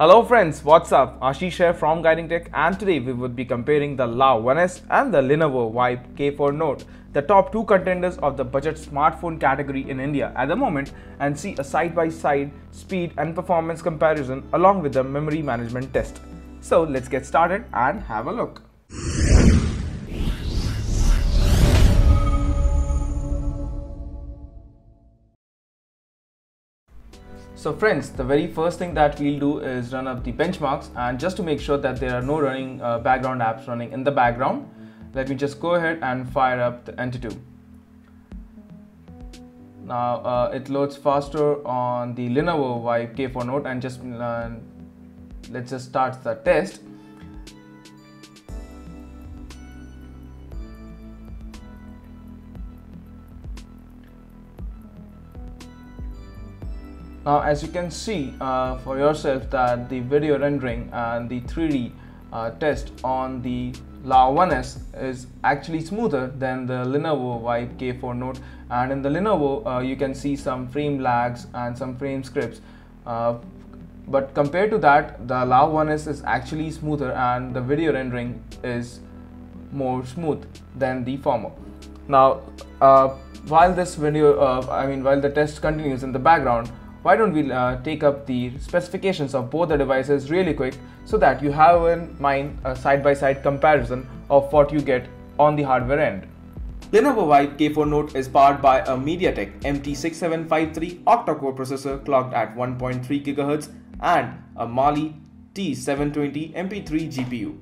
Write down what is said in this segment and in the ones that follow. Hello friends, what's up? Ashish here from Guiding Tech, and today we would be comparing the LeEco Le 1s and the Lenovo Vibe K4 Note, the top two contenders of the budget smartphone category in India at the moment, and see a side-by-side speed and performance comparison along with the memory management test. So let's get started and have a look. So friends, the very first thing that we'll do is run up the benchmarks, and just to make sure that there are no running background apps running in the background, let me just go ahead and fire up the Antutu. Now it loads faster on the Lenovo Vibe K4 Note, and just let's just start the test. Now as you can see for yourself that the video rendering and the 3D test on the LeEco Le 1s is actually smoother than the Lenovo Vibe K4 Note, and in the Lenovo you can see some frame lags and some frame skips, but compared to that the LeEco Le 1s is actually smoother and the video rendering is more smooth than the former. Now while this video while the test continues in the background, why don't we take up the specifications of both the devices really quick so that you have in mind a side-by-side comparison of what you get on the hardware end. Lenovo Vibe K4 Note is powered by a MediaTek MT6753 octa-core processor clocked at 1.3 GHz and a Mali T720 MP3 GPU.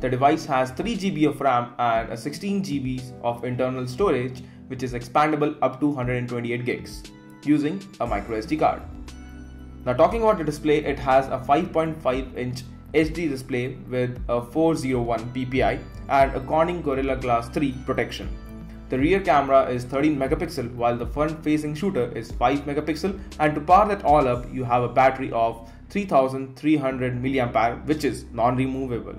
The device has 3 GB of RAM and a 16 GB of internal storage, which is expandable up to 128 gigs. Using a microSD card. Now talking about the display, it has a 5.5 inch HD display with a 401 ppi and a Corning Gorilla Glass 3 protection. The rear camera is 13 megapixel while the front facing shooter is 5 megapixel, and to power that all up you have a battery of 3300 mAh which is non-removable.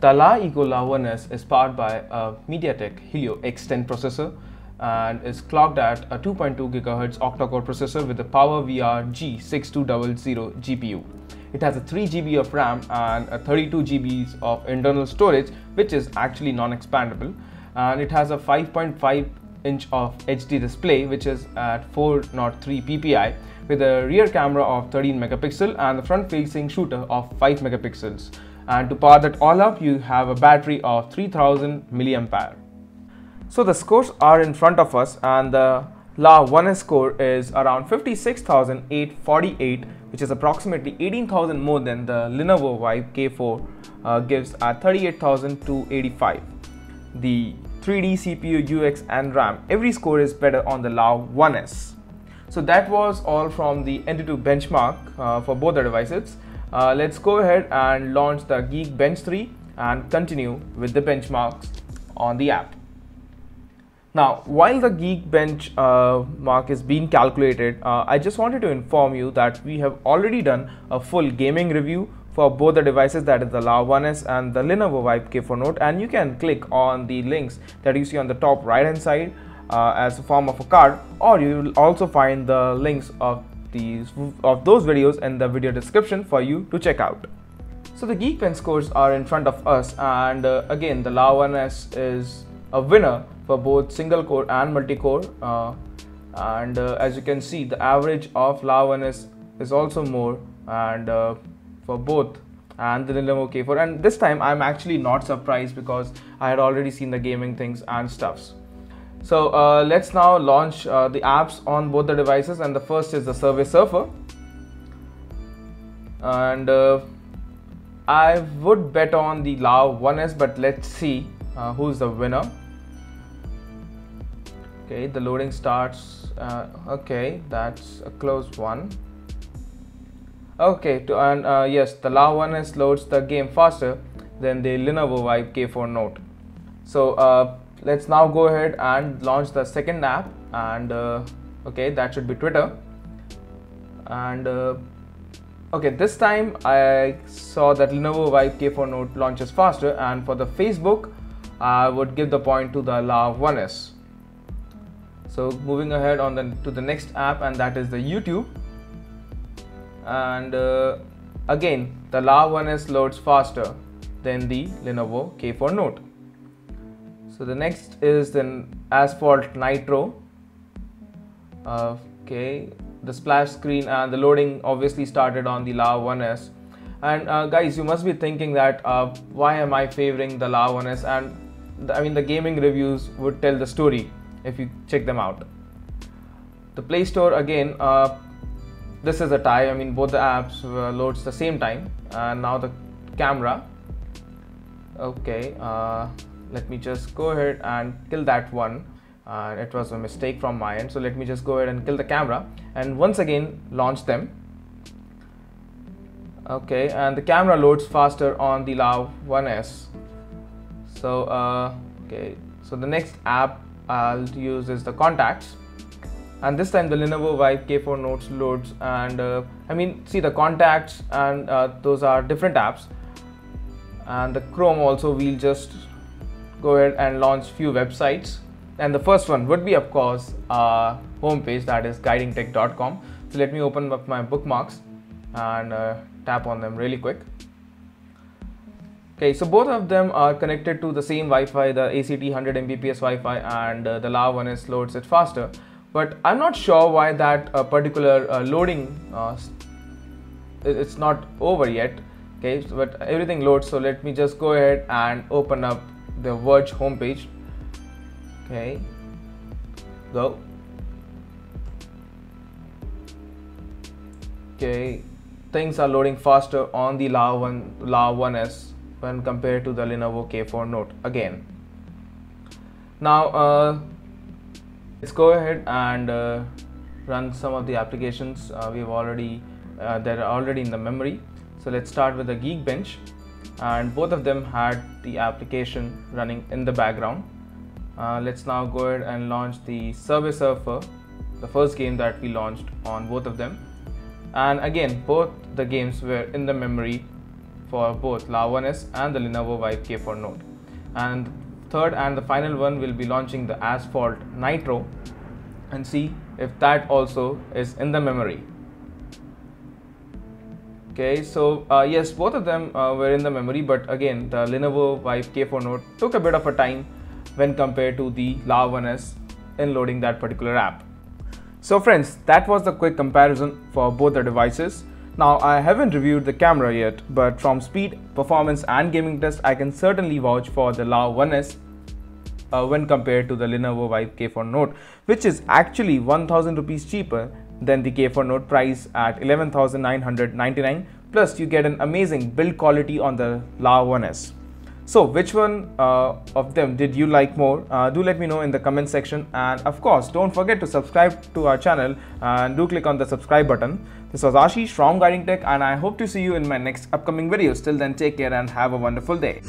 The LeEco Le 1s is powered by a MediaTek Helio X10 processor and is clocked at a 2.2 GHz octa-core processor with a PowerVR G6200 GPU. It has a 3 GB of RAM and a 32 GB of internal storage, which is actually non-expandable, and it has a 5.5 inch of HD display which is at 403 ppi with a rear camera of 13 megapixel and the front facing shooter of 5 megapixels, and to power that all up you have a battery of 3000 mAh. So the scores are in front of us, and the LeEco Le 1s score is around 56,848, which is approximately 18,000 more than the Lenovo Vibe K4 gives at 38,285. The 3D CPU, UX and RAM, every score is better on the LeEco Le 1s. So that was all from the Antutu benchmark for both the devices. Let's go ahead and launch the Geekbench 3 and continue with the benchmarks on the app. Now, while the Geekbench mark is being calculated, I just wanted to inform you that we have already done a full gaming review for both the devices, that is the LeEco Le 1s and the Lenovo Vibe K4 Note, and you can click on the links that you see on the top right hand side as a form of a card, or you will also find the links of those videos in the video description for you to check out. So the Geekbench scores are in front of us, and again the LeEco Le 1s is a winner for both single core and multi-core, as you can see the average of LeEco Le 1s is also more, and for both and the Lenovo K4, and this time I'm actually not surprised because I had already seen the gaming things and stuffs. So let's now launch the apps on both the devices, and the first is the Subway Surfer, and I would bet on the LeEco Le 1s, but let's see who's the winner. Okay, the loading starts. Okay, that's a close one. Okay, yes, the LeEco Le 1s loads the game faster than the Lenovo Vibe K4 Note. So let's now go ahead and launch the second app, and okay, that should be Twitter. And okay, this time I saw that Lenovo Vibe K4 Note launches faster, and for the Facebook, I would give the point to the LeEco Le 1s. So moving ahead on to the next app, and that is the YouTube, and Again, the La 1s loads faster than the Lenovo K4 Note. So the next is the Asphalt Nitro. Okay, the splash screen and the loading obviously started on the La 1s. And guys, you must be thinking that why am I favoring the La 1s? And the gaming reviews would tell the story if you check them out. The Play Store, again, this is a tie. Both the apps loads the same time. And now the camera. Okay, let me just go ahead and kill that one. It was a mistake from my end. So let me just go ahead and kill the camera and once again launch them. Okay, and the camera loads faster on the La 1s. So okay, so the next app I'll use is the contacts, and this time the Lenovo Vibe K4 Note loads, and see the contacts and those are different apps, and the Chrome also. We'll just go ahead and launch few websites, and the first one would be, of course, our homepage, that is GuidingTech.com. So let me open up my bookmarks and tap on them really quick. Okay, so both of them are connected to the same Wi-Fi, the ACT 100 Mbps Wi-Fi, and the La 1s loads it faster. But I'm not sure why that particular loading it's not over yet. Okay, but everything loads. So let me just go ahead and open up the Verge homepage. Okay, go. Okay, things are loading faster on the La 1s when compared to the Lenovo K4 Note again. Now let's go ahead and run some of the applications that are already in the memory. So let's start with the Geekbench, and both of them had the application running in the background. Let's now go ahead and launch the Subway Surfer, the first game that we launched on both of them. And again, both the games were in the memory for both La 1s and the Lenovo Vibe K4 Note. And third and the final one will be launching the Asphalt Nitro, and see if that also is in the memory. Okay, so yes, both of them were in the memory, but again, the Lenovo Vibe K4 Note took a bit of a time when compared to the La 1s in loading that particular app. So friends, that was the quick comparison for both the devices. Now, I haven't reviewed the camera yet, but from speed, performance and gaming test, I can certainly vouch for the La 1s when compared to the Lenovo Vibe K4 Note, which is actually 1000 rupees cheaper than the K4 Note price at 11,999, plus you get an amazing build quality on the La 1s. So which one of them did you like more? Do let me know in the comment section, and of course don't forget to subscribe to our channel and do click on the subscribe button. This was Ashish from Guiding Tech, and I hope to see you in my next upcoming videos. Till then, take care and have a wonderful day.